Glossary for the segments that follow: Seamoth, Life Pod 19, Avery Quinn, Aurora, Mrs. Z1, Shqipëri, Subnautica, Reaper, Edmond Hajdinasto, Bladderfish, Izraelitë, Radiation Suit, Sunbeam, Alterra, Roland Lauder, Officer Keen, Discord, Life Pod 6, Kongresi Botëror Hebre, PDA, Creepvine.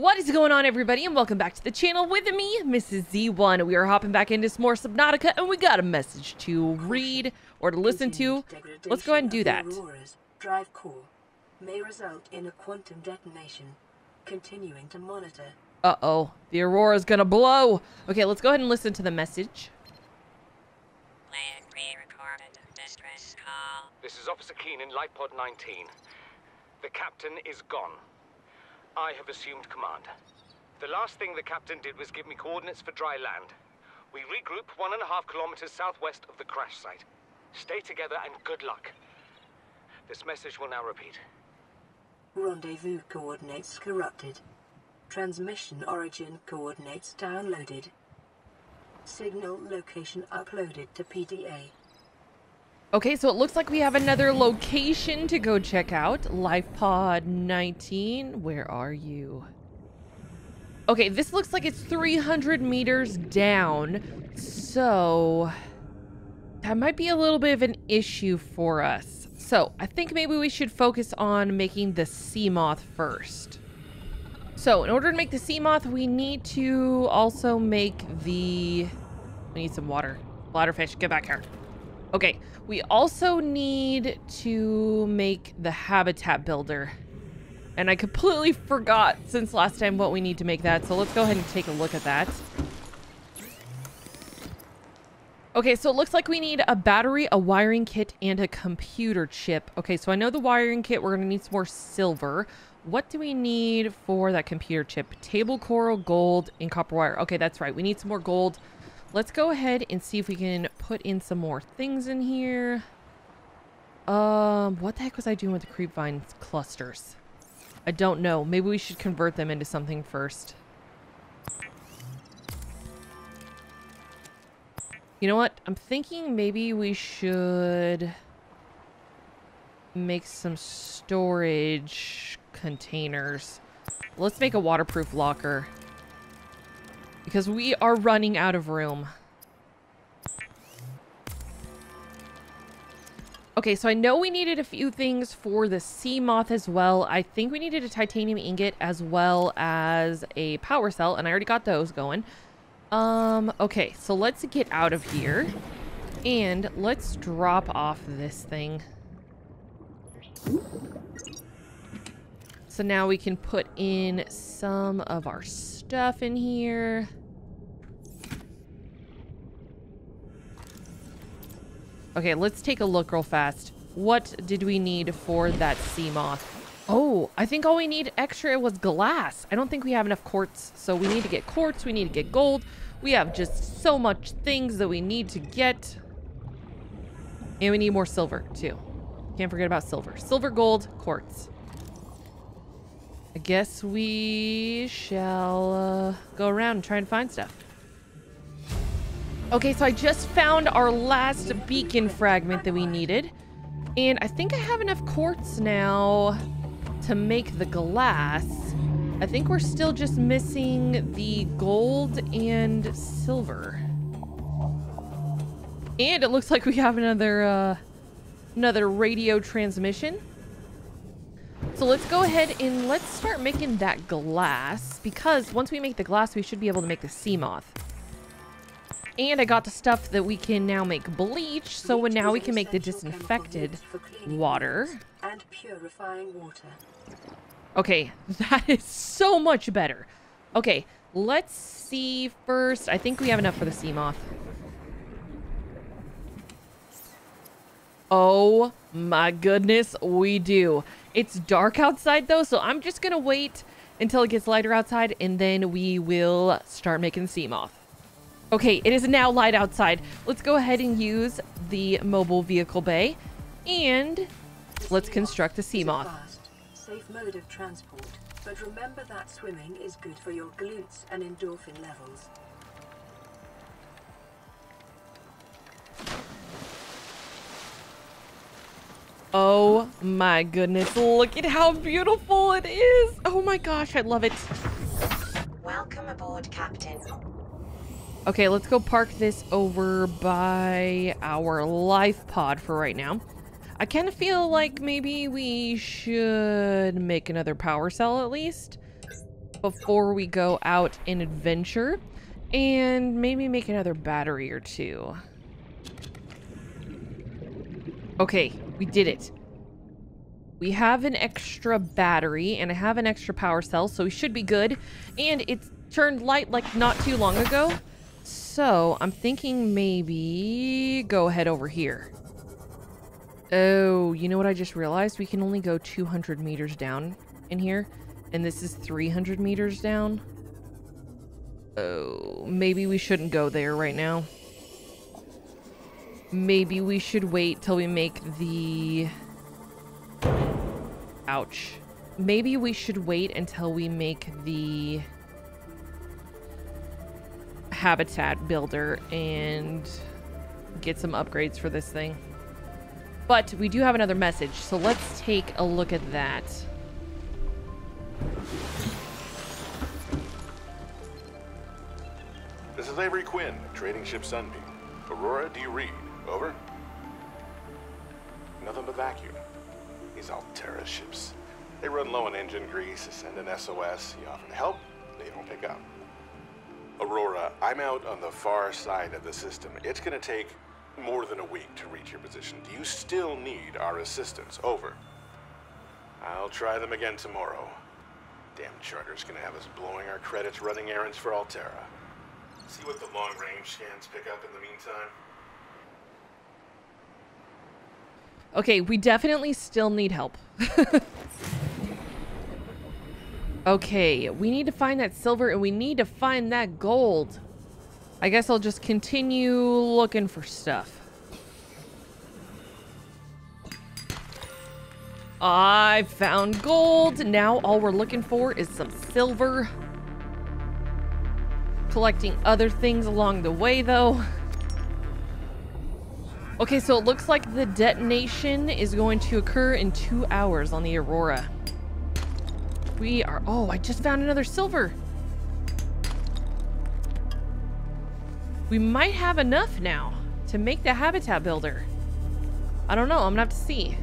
What is going on, everybody, and welcome back to the channel with me, Mrs. Z1. We are hopping back into some more Subnautica, and we got a message to read or to listen to. Let's go ahead and do that. Aurora's drive core may result in a quantum detonation. Continuing to monitor. Uh-oh. The Aurora's gonna blow. Okay, let's go ahead and listen to the message. Land re-recorded distress call. This is Officer Keen in Life Pod 19. The captain is gone. I have assumed command. The last thing the captain did was give me coordinates for dry land. We regroup 1.5 kilometers southwest of the crash site. Stay together and good luck. This message will now repeat. Rendezvous coordinates corrupted. Transmission origin coordinates downloaded. Signal location uploaded to PDA. Okay, so it looks like we have another location to go check out. Life Pod 19, where are you? Okay, this looks like it's 300 meters down, so that might be a little bit of an issue for us. So I think maybe we should focus on making the Seamoth first. So in order to make the Seamoth, we need to also make the... We need some water. Bladderfish, get back here. Okay, we also need to make the habitat builder. And I completely forgot since last time what we need to make that, so let's go ahead and take a look at that. Okay, so it looks like we need a battery, a wiring kit, and a computer chip. Okay, so I know the wiring kit, we're gonna need some more silver. What do we need for that computer chip? Table coral, gold, and copper wire. Okay, that's right, we need some more gold. Let's go ahead and see if we can put in some more things in here. What the heck was I doing with the Creepvine clusters? I don't know. Maybe we should convert them into something first. You know what? I'm thinking maybe we should make some storage containers. Let's make a waterproof locker. Because we are running out of room. Okay, so I know we needed a few things for the Seamoth as well. I think we needed a titanium ingot as well as a power cell, and I already got those going. Okay, so let's get out of here. And let's drop off this thing. So now we can put in some of our stuff in here. Okay, let's take a look real fast. What did we need for that Seamoth? Oh, I think all we need extra was glass. I don't think we have enough quartz, so we need to get quartz, we need to get gold. We have just so much things that we need to get. And we need more silver, too. Can't forget about silver. Silver, gold, quartz. I guess we shall go around and try and find stuff. Okay, so I just found our last beacon fragment that we needed. And I think I have enough quartz now to make the glass. I think we're still just missing the gold and silver. And it looks like we have another radio transmission. So let's go ahead and let's start making that glass, because once we make the glass, we should be able to make the Seamoth. And I got the stuff that we can now make bleach, so now we can make the disinfected water. And purifying water. Okay, that is so much better. Okay, let's see first. I think we have enough for the Seamoth. Oh my goodness, we do. It's dark outside though, so I'm just gonna wait until it gets lighter outside and then we will start making Seamoth. Okay, it is now light outside. Let's go ahead and use the mobile vehicle bay and let's construct the Seamoth. Safe mode of transport, but remember that swimming is good for your glutes and endorphin levels. Oh my goodness, look at how beautiful it is. Oh my gosh, I love it. Welcome aboard, Captain. Okay, let's go park this over by our life pod for right now. I kind of feel like maybe we should make another power cell at least. before we go out and adventure, and maybe make another battery or two. Okay, we did it. We have an extra battery, and I have an extra power cell, so we should be good. And it turned light, like, not too long ago. So, I'm thinking maybe go ahead over here. Oh, you know what I just realized? We can only go 200 meters down in here, and this is 300 meters down. Oh, maybe we shouldn't go there right now. Maybe we should wait till we make the... Ouch. Maybe we should wait until we make the habitat builder and get some upgrades for this thing. But we do have another message, so let's take a look at that. This is Avery Quinn, trading ship Sunbeam. Aurora, do you read? Over. Nothing but vacuum. These Alterra ships. They run low on engine grease, send an SOS, you offer help, they don't pick up. Aurora, I'm out on the far side of the system. It's gonna take more than a week to reach your position. Do you still need our assistance? Over. I'll try them again tomorrow. Damn charter's gonna have us blowing our credits running errands for Alterra. See what the long-range scans pick up in the meantime. Okay, we definitely still need help. Okay, we need to find that silver and we need to find that gold. I guess I'll just continue looking for stuff. I found gold. Now all we're looking for is some silver. Collecting other things along the way, though. Okay, so it looks like the detonation is going to occur in 2 hours on the Aurora. We are... Oh, I just found another silver. We might have enough now to make the habitat builder. I don't know. I'm gonna have to see.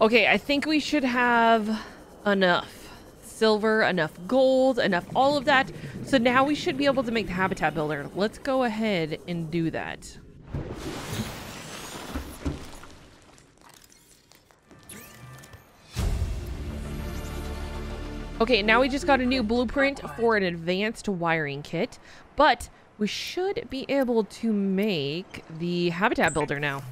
Okay, I think we should have enough silver, enough gold, enough all of that. So now we should be able to make the habitat builder. Let's go ahead and do that. Okay, now we just got a new blueprint for an advanced wiring kit, but we should be able to make the habitat builder now.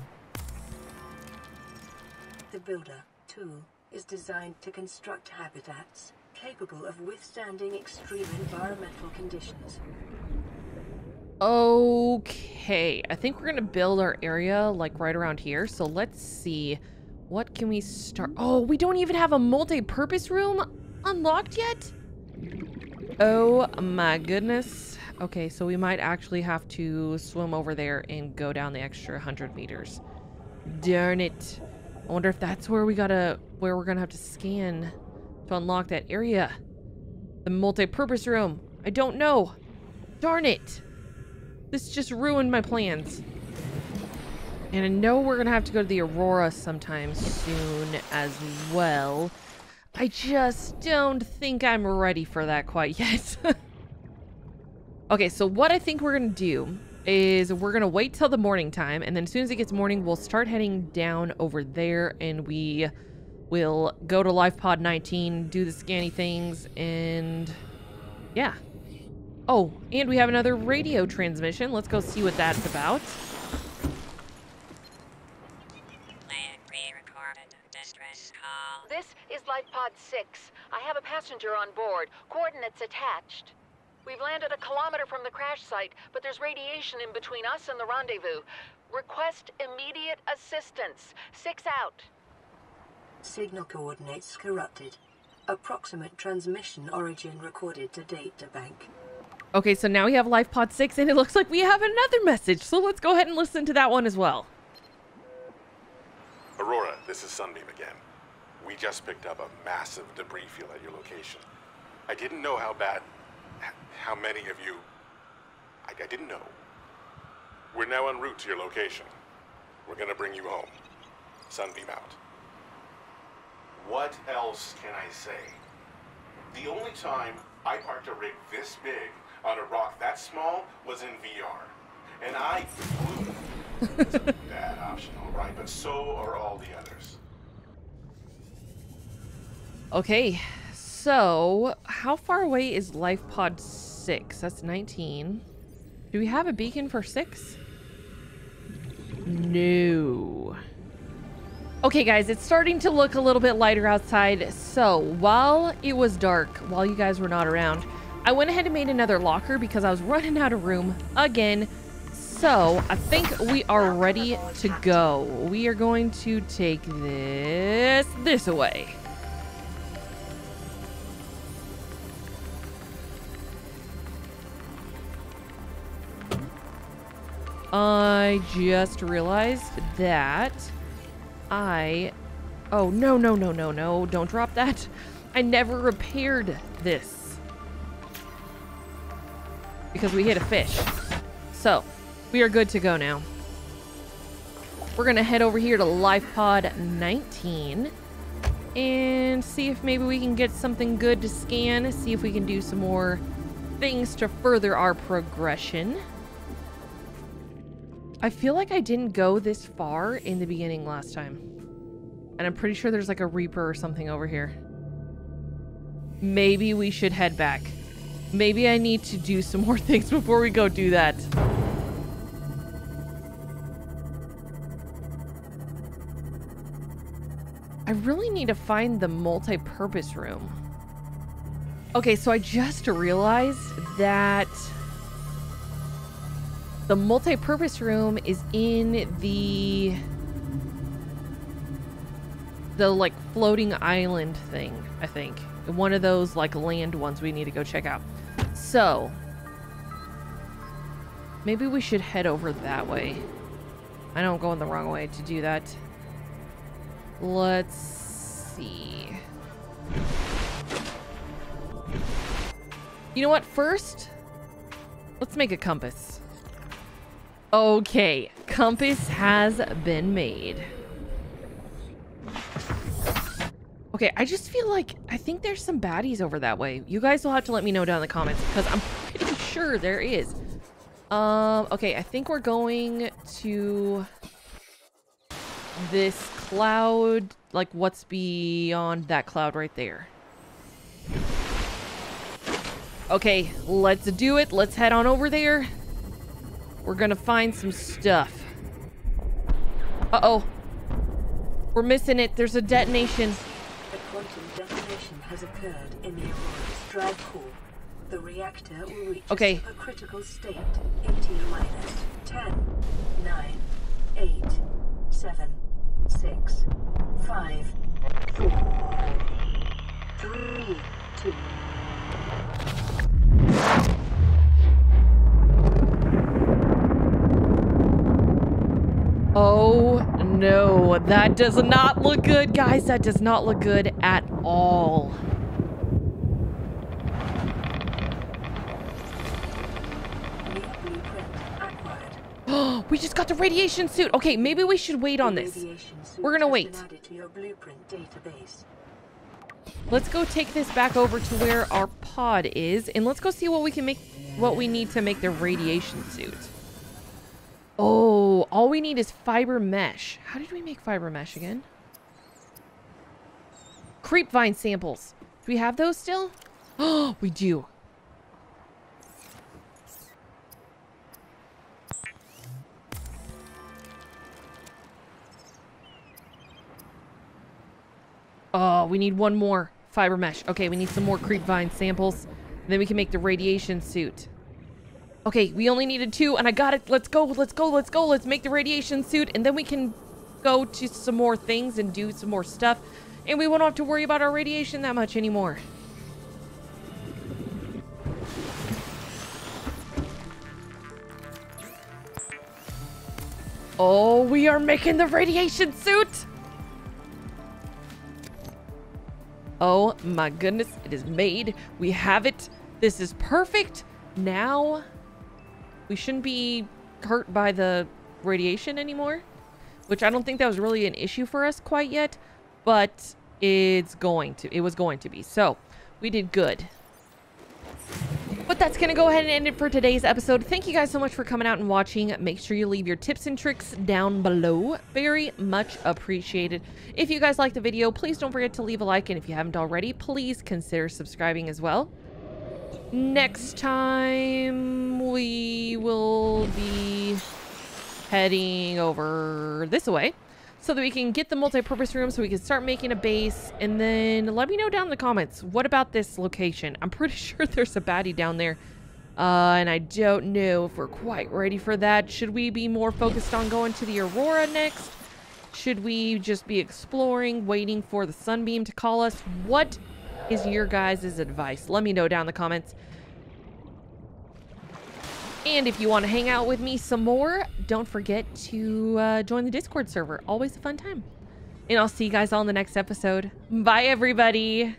The builder tool is designed to construct habitats capable of withstanding extreme environmental conditions. Okay, I think we're gonna build our area like right around here. So let's see, what can we start? Oh, we don't even have a multi-purpose room unlocked yet? Oh my goodness. Okay, so we might actually have to swim over there and go down the extra 100 meters. Darn it. I wonder if that's where we gotta, where we're gonna have to scan to unlock that area. The multi-purpose room. I don't know. Darn it. This just ruined my plans. And I know we're gonna have to go to the Aurora sometime soon as well. I just don't think I'm ready for that quite yet. Okay, so what I think we're gonna do is we're gonna wait till the morning time, and then as soon as it gets morning, we'll start heading down over there, and we will go to Life Pod 19, do the scanny things, and yeah. Oh, and we have another radio transmission. Let's go see what that's about. This is Life Pod 6. I have a passenger on board. Coordinates attached. We've landed 1 kilometer from the crash site, but there's radiation in between us and the rendezvous. Request immediate assistance. 6 out. Signal coordinates corrupted. Approximate transmission origin recorded to data bank. Okay, so now we have Life Pod 6, and it looks like we have another message. So let's go ahead and listen to that one as well. Aurora, this is Sunbeam again. We just picked up a massive debris field at your location. I didn't know how bad, how many of you, I didn't know. We're now en route to your location. We're gonna bring you home. Sunbeam out. What else can I say? The only time I parked a rig this big on a rock that small was in VR. And I flew. That's a bad option, all right, but so are all the others. Okay, so how far away is Life Pod 6? That's 19. Do we have a beacon for 6? No. Okay, guys, it's starting to look a little bit lighter outside. So while it was dark, while you guys were not around, I went ahead and made another locker because I was running out of room again. So I think we are ready to go. We are going to take this away. I just realized that oh, no, don't drop that. I never repaired this because we hit a fish. So we are good to go now. We're gonna head over here to Life Pod 19 and see if maybe we can get something good to scan, see if we can do some more things to further our progression. I feel like I didn't go this far in the beginning last time. And I'm pretty sure there's like a Reaper or something over here. Maybe we should head back. Maybe I need to do some more things before we go do that. I really need to find the multi-purpose room. Okay, so I just realized that the multi-purpose room is in the like floating island thing, I think. One of those like land ones we need to go check out. So maybe we should head over that way. I don't go in the wrong way to do that. Let's see. You know what? First, let's make a compass. Okay, compass has been made. Okay, I just feel like I think there's some baddies over that way. You guys will have to let me know down in the comments because I'm pretty sure there is. Okay, I think we're going to this cloud, like what's beyond that cloud right there. Okay, let's do it. Let's head on over there. We're gonna find some stuff. Uh-oh. We're missing it. There's a detonation. A quantum detonation has occurred in the Aurora's drive core. The reactor will reach a critical state. 18 minus 10, 9, 8, 7, 6, 5, 4, 3, 2. Oh no, that does not look good, guys. That does not look good at all. Oh, we just got the radiation suit. Okay, maybe we should wait on this. We're gonna wait. Let's go take this back over to where our pod is, and let's go see what we can make, what we need to make the radiation suit. Oh, all we need is fiber mesh. How did we make fiber mesh again? Creepvine samples. Do we have those still? Oh, we do. Oh, we need one more fiber mesh. Okay, we need some more creepvine samples. Then we can make the radiation suit. Okay, we only needed 2 and I got it. Let's go, let's go, let's go. Let's make the radiation suit and then we can go to some more things and do some more stuff. And we won't have to worry about our radiation that much anymore. Oh, we are making the radiation suit. Oh my goodness, it is made. We have it. This is perfect. Now we shouldn't be hurt by the radiation anymore, which I don't think that was really an issue for us quite yet, but it was going to be. So We did good. But that's going to go ahead and end it for today's episode. Thank you guys so much for coming out and watching. Make sure you leave your tips and tricks down below. Very much appreciated. If you guys liked the video, please don't forget to leave a like. And if you haven't already, please consider subscribing as well. Next time, we will be heading over this way so that we can get the multi-purpose room, so we can start making a base. And then let me know down in the comments, what about this location? I'm pretty sure there's a baddie down there, and I don't know if we're quite ready for that. Should we be more focused on going to the Aurora next? Should we just be exploring, waiting for the Sunbeam to call us? What is your guys' advice? Let me know down in the comments. And if you want to hang out with me some more, don't forget to join the Discord server. Always a fun time. And I'll see you guys all in the next episode. Bye, everybody.